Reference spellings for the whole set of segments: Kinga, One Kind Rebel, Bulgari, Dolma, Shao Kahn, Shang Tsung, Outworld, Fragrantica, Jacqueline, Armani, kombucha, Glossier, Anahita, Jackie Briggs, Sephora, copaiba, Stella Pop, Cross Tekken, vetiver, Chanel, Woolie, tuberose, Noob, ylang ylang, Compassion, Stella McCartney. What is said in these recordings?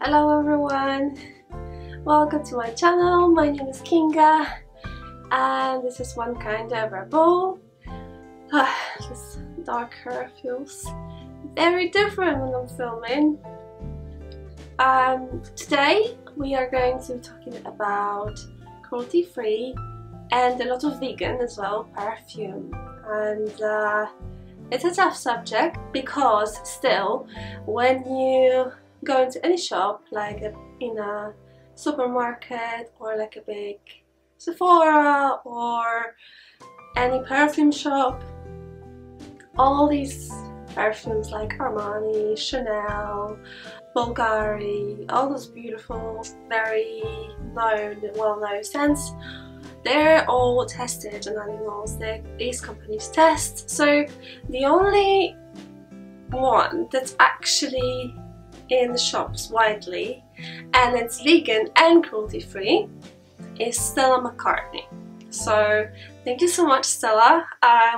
Hello everyone, welcome to my channel. My name is Kinga and this is One Kind Rebel. This dark hair feels very different when I'm filming. Today we are going to be talking about cruelty-free and a lot of vegan as well perfume, and it's a tough subject because still when you go into any shop, like in a supermarket or like a big Sephora or any perfume shop, all these perfumes like Armani, Chanel, Bulgari, all those beautiful, very known, well-known scents, they're all tested on animals. These companies test, so the only one that's actually in the shops widely and it's vegan and cruelty free is Stella McCartney. So thank you so much, Stella,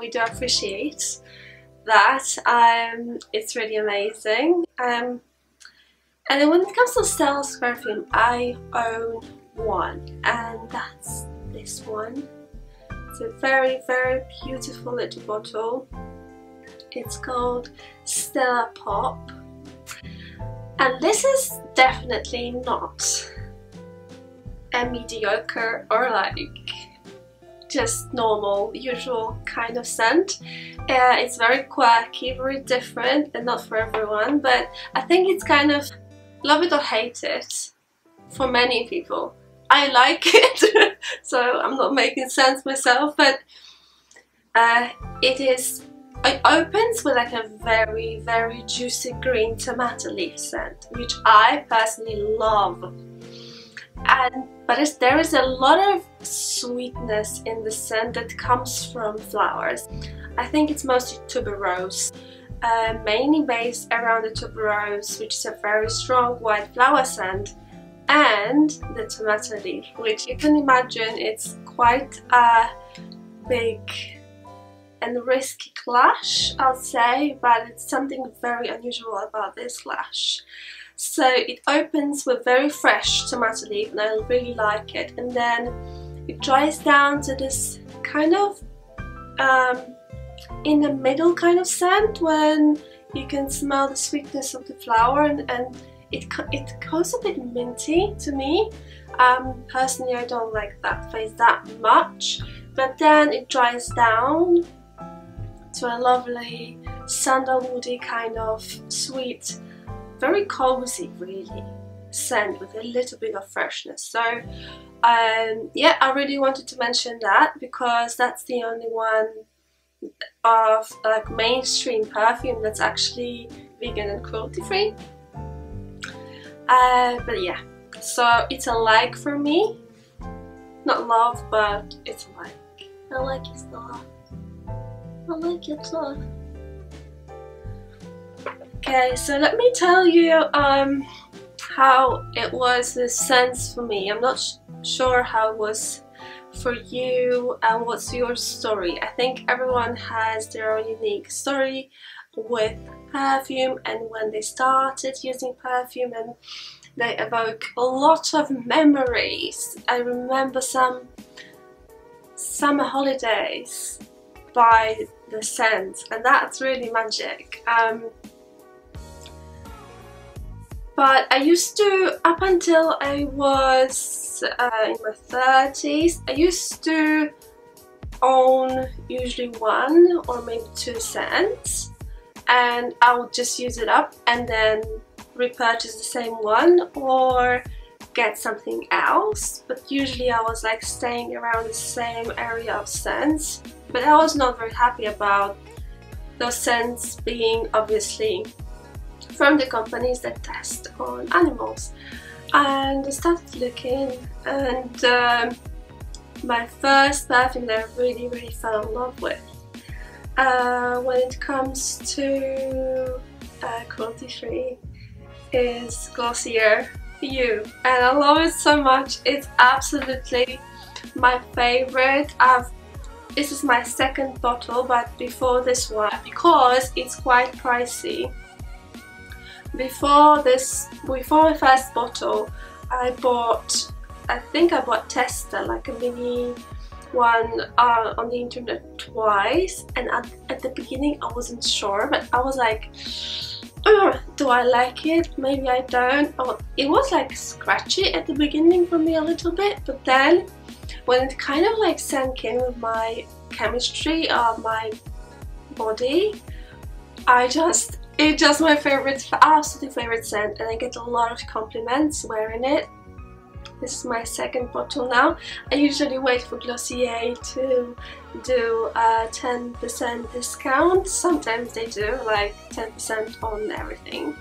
we do appreciate that. It's really amazing, and then when it comes to Stella's perfume, I own one, and that's this one. It's a very, very beautiful little bottle. It's called Stella Pop. And this is definitely not a mediocre or like just normal, usual kind of scent. It's very quirky, very different, and not for everyone, but I think it's kind of love it or hate it for many people. I like it, so I'm not making sense myself, but it opens with like a very, very juicy green tomato leaf scent, which I personally love, but there is a lot of sweetness in the scent that comes from flowers. I think it's mostly tuberose, mainly based around the tuberose, which is a very strong white flower scent, and the tomato leaf, which you can imagine it's quite a big and risky clash, I'll say, but it's something very unusual about this clash. So it opens with very fresh tomato leaf, and I really like it, and then it dries down to this kind of in the middle kind of scent when you can smell the sweetness of the flower, and it goes a bit minty to me. Personally, I don't like that phase that much, but then it dries down to a lovely sandalwoody kind of sweet, very cozy really scent with a little bit of freshness. So yeah, I really wanted to mention that because that's the only one of like mainstream perfume that's actually vegan and cruelty free. But yeah, so it's a like for me, not love, but it's a like. I like it, Stella. I like it, Stella. Okay, so let me tell you how it was the sense for me. I'm not sure how it was for you and what's your story. I think everyone has their own unique story with perfume and when they started using perfume, and they evoke a lot of memories. I remember some summer holidays by the scent, and that's really magic. But I used to, up until I was in my 30s, I used to own usually one or maybe two scents, and I would just use it up and then repurchase the same one or get something else. But usually I was like staying around the same area of scents, but I was not very happy about those scents being obviously from the companies that test on animals. And I started looking, and my first perfume that I really, really fell in love with when it comes to cruelty free is Glossier You, and I love it so much. It's absolutely my favorite. This is my second bottle, but before this one, because it's quite pricey, Before the first bottle, I think I bought tester, like a mini one, on the internet twice, and at the beginning I wasn't sure, but I was like, do I like it? Maybe I don't. Oh, it was like scratchy at the beginning for me a little bit, but then when it kind of like sank in with my chemistry or my body, it's just my favorite, absolutely favorite scent, and I get a lot of compliments wearing it. This is my second bottle now. I usually wait for Glossier to do a 10% discount. Sometimes they do like 10% on everything.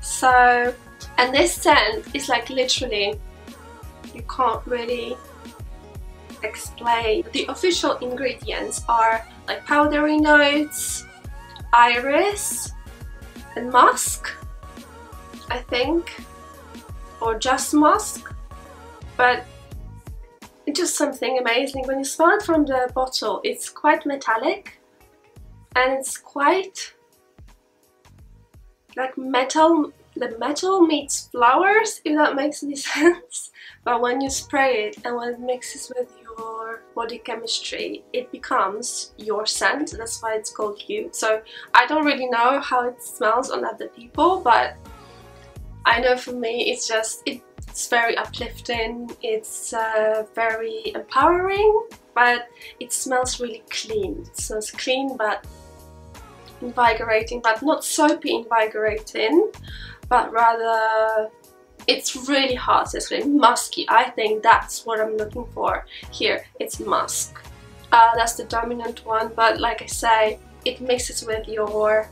So, and this scent is like literally, you can't really explain. The official ingredients are like powdery notes, iris, and musk, I think, or just musk. But it's just something amazing. When you smell it from the bottle, it's quite metallic, and it's quite like metal, the metal meets flowers, if that makes any sense. But when you spray it and when it mixes with your body chemistry, it becomes your scent. That's why it's called you. So I don't really know how it smells on other people, but I know for me it's just, it's very uplifting, it's very empowering, but it smells really clean. It smells clean but invigorating, but not soapy invigorating, but rather it's really hot, it's really musky. I think that's what I'm looking for here, it's musk. That's the dominant one, but like I say, it mixes with your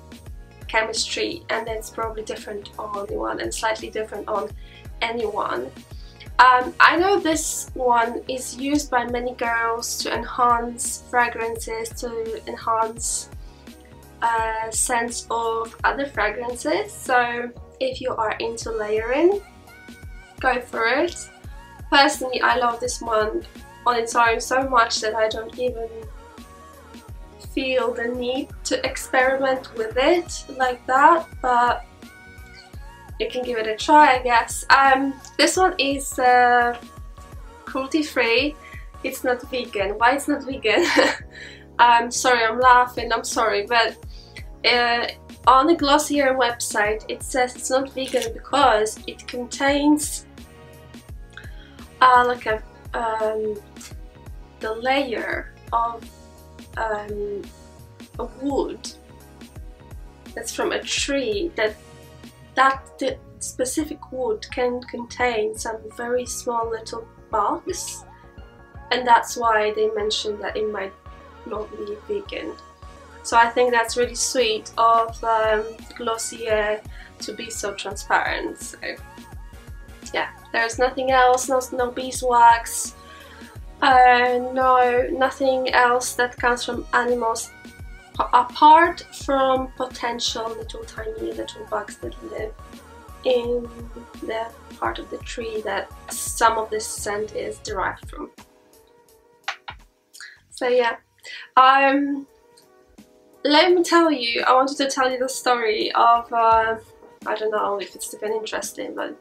chemistry, and it's probably different on one and slightly different on anyone. I know this one is used by many girls to enhance fragrances, to enhance scents of other fragrances, so if you are into layering, go for it. Personally, I love this one on its own so much that I don't even feel the need to experiment with it like that, but you can give it a try, I guess. This one is cruelty free. It's not vegan. Why it's not vegan? I'm sorry, I'm laughing, I'm sorry, but on the Glossier website it says it's not vegan because it contains like a the layer of a wood that's from a tree, that the specific wood can contain some very small little bugs, and that's why they mentioned that it might not be vegan. So I think that's really sweet of Glossier to be so transparent. So yeah, there's nothing else, no beeswax, nothing else that comes from animals apart from potential little tiny little bugs that live in the part of the tree that some of this scent is derived from. So yeah, let me tell you, I wanted to tell you the story of, I don't know if it's even interesting, but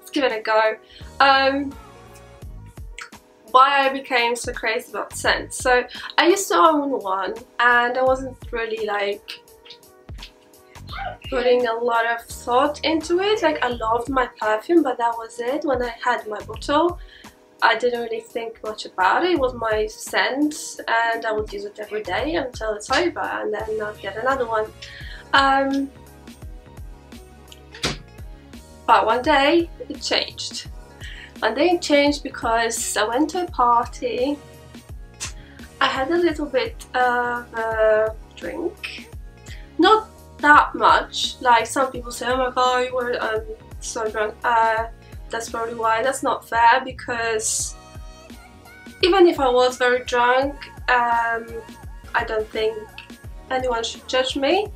let's give it a go. Why I became so crazy about scents. So I used to own one, and I wasn't really like putting a lot of thought into it. Like, I loved my perfume, but that was it. When I had my bottle, I didn't really think much about it. It was my scent, and I would use it every day until it's over, and then I'll get another one. But one day it changed. And they changed because I went to a party, I had a little bit of a drink, not that much, like some people say, oh my god, you were so drunk, that's probably why. That's not fair, because even if I was very drunk, I don't think anyone should judge me.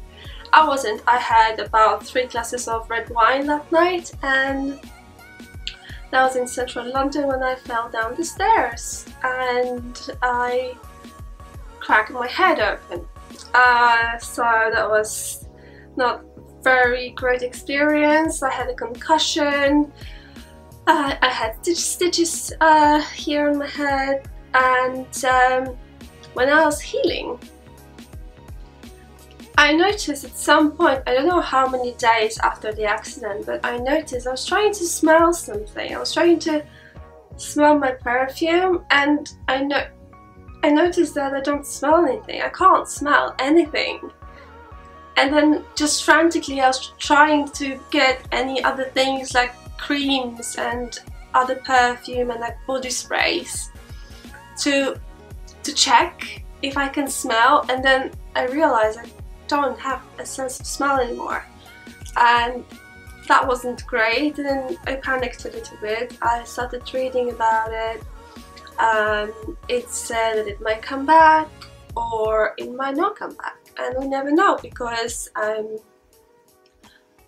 I wasn't. I had about 3 glasses of red wine that night, and I was in central London when I fell down the stairs and I cracked my head open. So that was not very great experience. I had a concussion, I had stitches here on my head, and when I was healing, I noticed at some point, I don't know how many days after the accident, but I noticed I was trying to smell something. I was trying to smell my perfume, and I noticed that I don't smell anything. I can't smell anything. And then just frantically I was trying to get any other things like creams and other perfume and like body sprays to check if I can smell, and then I realized I don't have a sense of smell anymore, and that wasn't great, and I panicked a little bit. I started reading about it. It said that it might come back or it might not come back, and we never know, because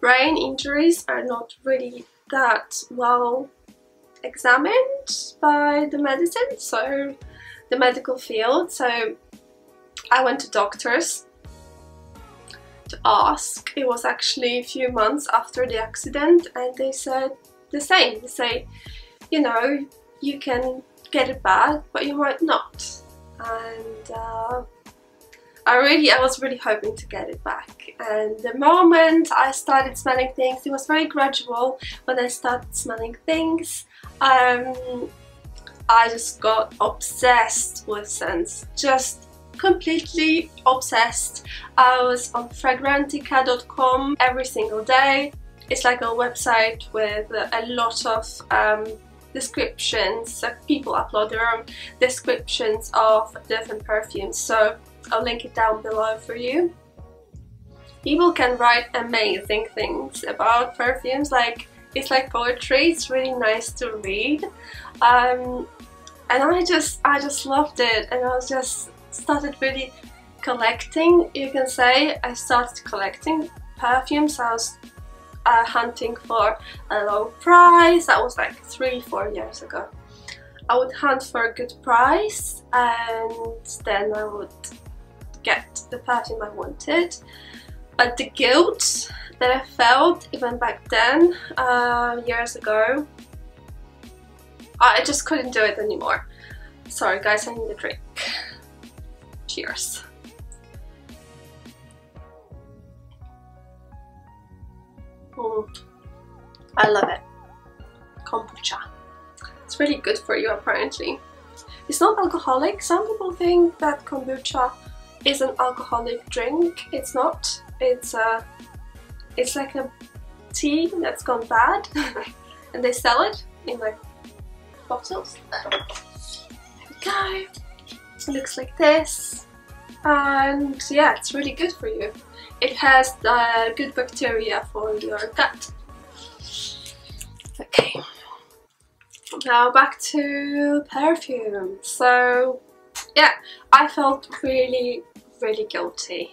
brain injuries are not really that well examined by the medicine, so the medical field. So I went to doctors to ask. It was actually a few months after the accident, and they said the same. They say, you know, you can get it back, but you might not. And I was really hoping to get it back. And the moment I started smelling things, it was very gradual. When I started smelling things, I just got obsessed with scents, just completely obsessed. I was on Fragrantica.com every single day. It's like a website with a lot of descriptions, like people upload their own descriptions of different perfumes, so I'll link it down below for you. People can write amazing things about perfumes, like it's like poetry. It's really nice to read, and I just loved it, and I was just started really collecting, you can say. I started collecting perfumes. I was hunting for a low price. That was like 3-4 years ago. I would hunt for a good price, and then I would get the perfume I wanted. But the guilt that I felt even back then, years ago, I just couldn't do it anymore. Sorry guys, I need a drink. Cheers. I love it. Kombucha. It's really good for you, apparently. It's not alcoholic. Some people think that kombucha is an alcoholic drink. It's not. It's like a tea that's gone bad, and they sell it in like bottles. There we go. It looks like this, and yeah, it's really good for you. It has good bacteria for your gut. Okay, now back to perfume. So yeah, I felt really, really guilty.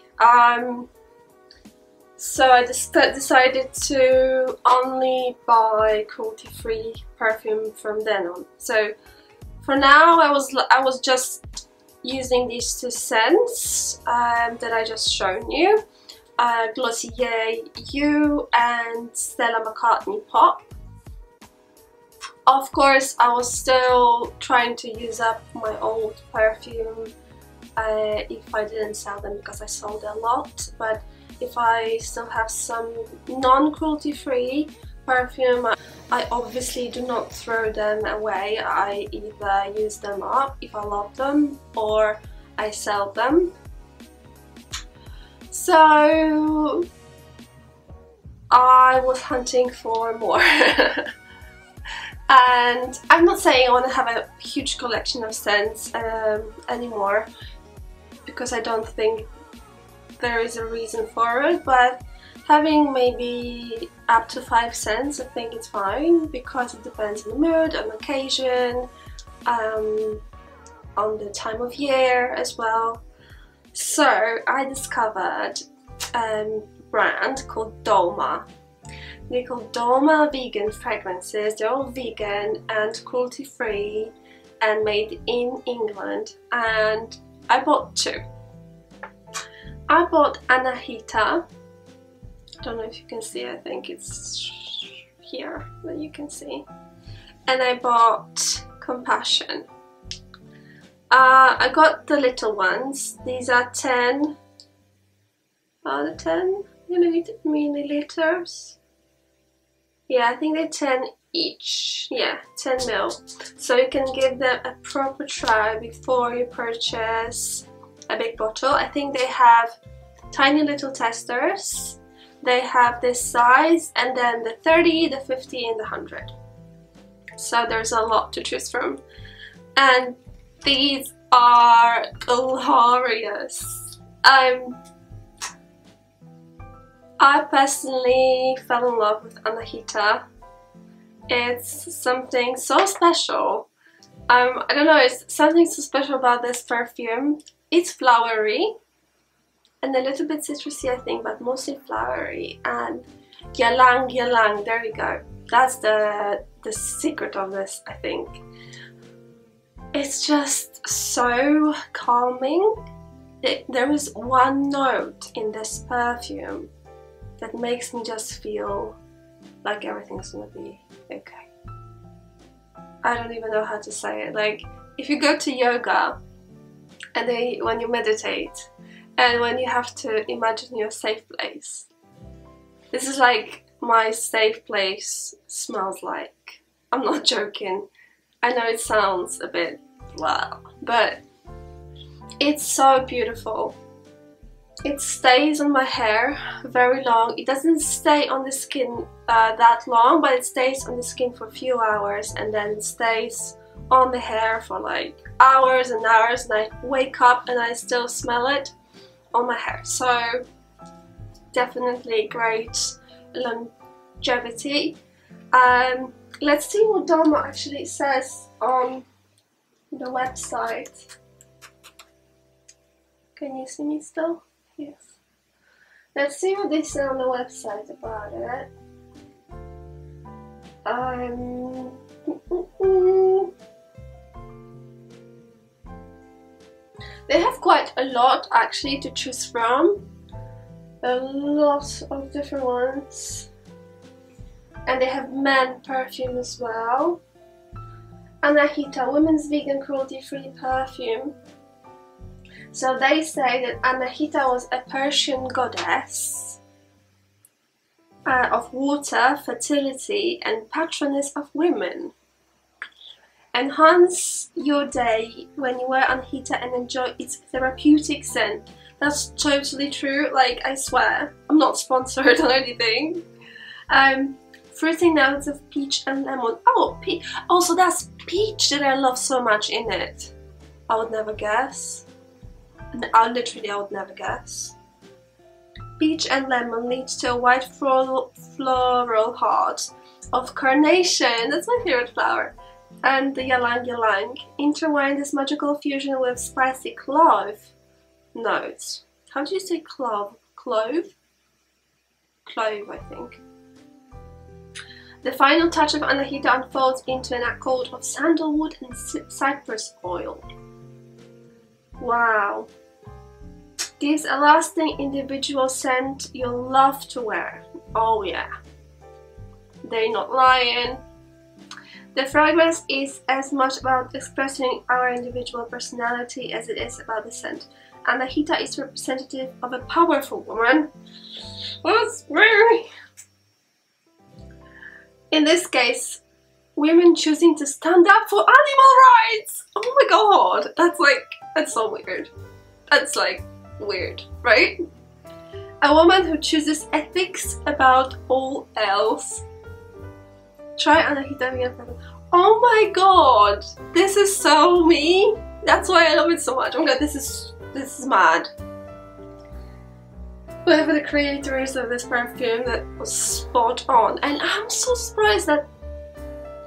So I just decided to only buy cruelty-free perfume from then on. So for now, I was just using these two scents that I just shown you, Glossier U and Stella McCartney Pop. Of course, I was still trying to use up my old perfume if I didn't sell them, because I sold a lot. But if I still have some non-cruelty-free perfume, I obviously do not throw them away. I either use them up if I love them, or I sell them. So I was hunting for more. And I'm not saying I want to have a huge collection of scents anymore, because I don't think there is a reason for it, but having maybe up to 5 scents, I think it's fine, because it depends on the mood, on occasion, on the time of year as well. So I discovered a brand called Dolma. They call Dolma vegan fragrances. They're all vegan and cruelty-free and made in England. And I bought two. I bought Anahita don't know if you can see, I think it's here that you can see. And I bought Compassion. I got the little ones. These are 10 out of 10 milliliters. Yeah, I think they're 10 each. Yeah, 10 mil. So you can give them a proper try before you purchase a big bottle. I think they have tiny little testers. They have this size, and then the 30, the 50 and the 100. So there's a lot to choose from. And these are glorious. I personally fell in love with Anahita. It's something so special. I don't know, it's something so special about this perfume. It's flowery and a little bit citrusy, I think, but mostly flowery. And ylang ylang, there we go. That's the secret of this, I think. It's just so calming. There is one note in this perfume that makes me just feel like everything's gonna be okay. I don't even know how to say it. Like, if you go to yoga and then when you meditate and when you have to imagine your safe place, this is like my safe place smells like. I'm not joking. I know it sounds a bit wow, but it's so beautiful. It stays on my hair very long. It doesn't stay on the skin that long, but it stays on the skin for a few hours, and then it stays on the hair for like hours and hours, and I wake up and I still smell it on my hair. So definitely great longevity. Let's see what Dolma actually says on the website. Can you see me still? Yes. Let's see what they say on the website about it. They have quite a lot actually to choose from. A lot of different ones. And they have men perfume as well. Anahita, women's vegan cruelty-free perfume. So they say that Anahita was a Persian goddess of water, fertility and patroness of women. Enhance your day when you wear Anahita and enjoy its therapeutic scent. That's totally true, like I swear. I'm not sponsored or anything. Fruity notes of peach and lemon. Oh, also that's peach that I love so much in it. I would never guess. I would never guess. Peach and lemon leads to a white floral heart of carnation. That's my favorite flower. And the ylang ylang intertwine this magical fusion with spicy clove notes. How do you say clove? Clove? Clove, I think. The final touch of Anahita unfolds into an accord of sandalwood and cypress oil. Wow, gives a lasting individual scent you'll love to wear. Oh yeah, they're not lying. The fragrance is as much about expressing our individual personality as it is about the scent. Anahita is representative of a powerful woman. That's weird. In this case, women choosing to stand up for animal rights. Oh my god, that's like, that's so weird. That's like weird, right? A woman who chooses ethics about all else. Try Anahita. Oh my god, this is so me. That's why I love it so much. Oh my god, this is mad. Whoever the creator is of this perfume, that was spot on, and I'm so surprised that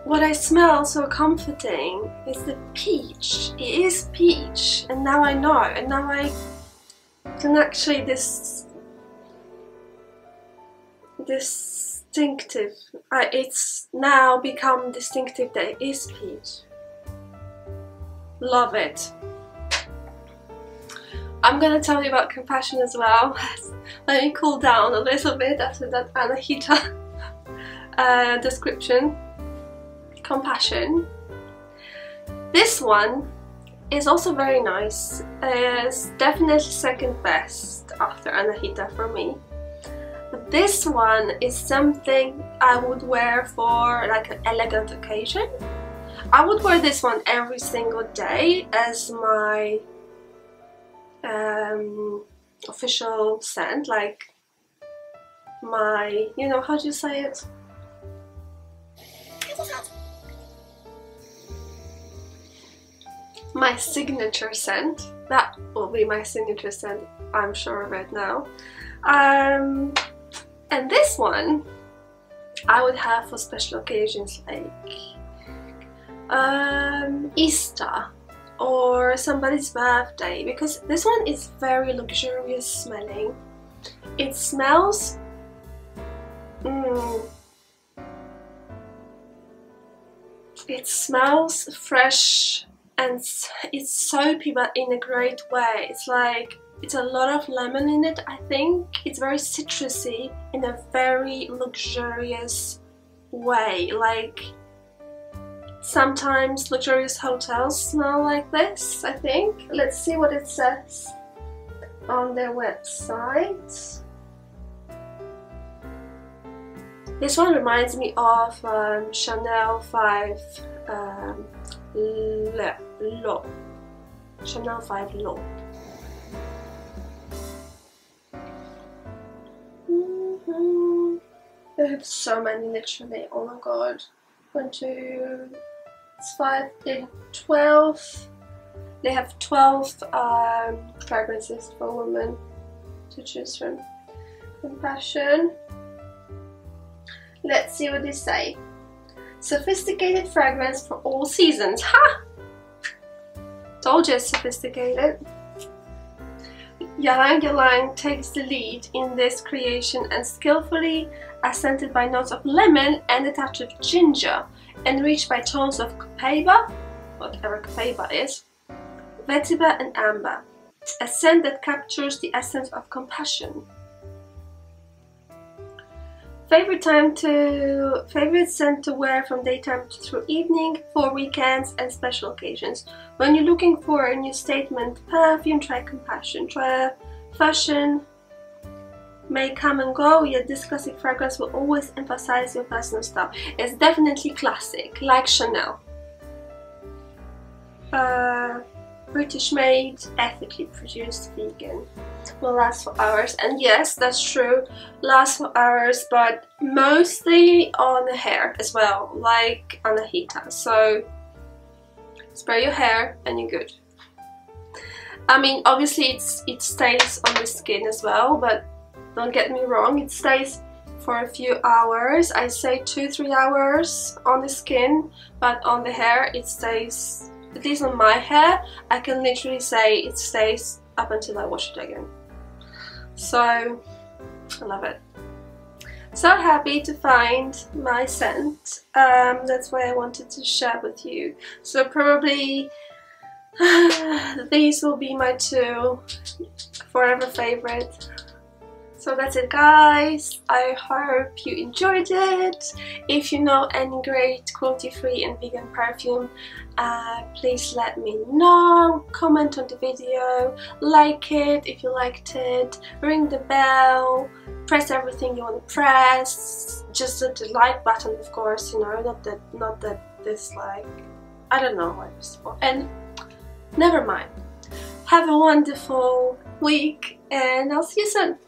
what I smell so comforting is the peach. It is peach, and now I know, and now I can actually distinctive. It's now become distinctive that it is peach. Love it. I'm gonna tell you about Compassion as well. Let me cool down a little bit after that Anahita description. Compassion. This one is also very nice. It's definitely second best after Anahita for me. But this one is something I would wear for like an elegant occasion. I would wear this one every single day as my official scent, like my, you know, how do you say it? My signature scent. That will be my signature scent, I'm sure of it now. And this one I would have for special occasions like Easter or somebody's birthday, because this one is very luxurious smelling. It smells it smells fresh and it's soapy, but in a great way. It's like, it's a lot of lemon in it, I think. It's very citrusy in a very luxurious way. Like, sometimes luxurious hotels smell like this, I think. Let's see what it says on their website. This one reminds me of Chanel 5 L'eau. Chanel 5 L'eau. I have so many, literally, oh my god. 1, 2, 5, they have 12. They have 12 fragrances for women to choose from. Compassion. Let's see what they say. Sophisticated fragrance for all seasons. Ha! Told you it's sophisticated. Ylang Ylang takes the lead in this creation and skillfully accented by notes of lemon and a touch of ginger, enriched by tones of copaiba, whatever copaiba is, vetiver and amber. A scent that captures the essence of compassion. Favorite scent to wear from daytime through evening, for weekends and special occasions. When you're looking for a new statement perfume, try Compassion. Fashion may come and go, yet this classic fragrance will always emphasize your personal style. It's definitely classic, like Chanel. British made, ethically produced, vegan. Will last for hours, and yes, that's true, lasts for hours, but mostly on the hair as well, like Anahita. So spray your hair and you're good. I mean, obviously it stays on the skin as well, but don't get me wrong, it stays for a few hours. I say 2-3 hours on the skin, but on the hair it stays, at least on my hair, I can literally say it stays up until I wash it again. So I love it. So happy to find my scent. That's why I wanted to share with you. So probably these will be my two forever favorite. So that's it, guys. I hope you enjoyed it. If you know any great cruelty-free and vegan perfume, please let me know. Comment on the video, like it if you liked it, ring the bell, press everything you want to press, just the like button, of course, you know, not the dislike. I don't know what it was for. And never mind. Have a wonderful week, and I'll see you soon.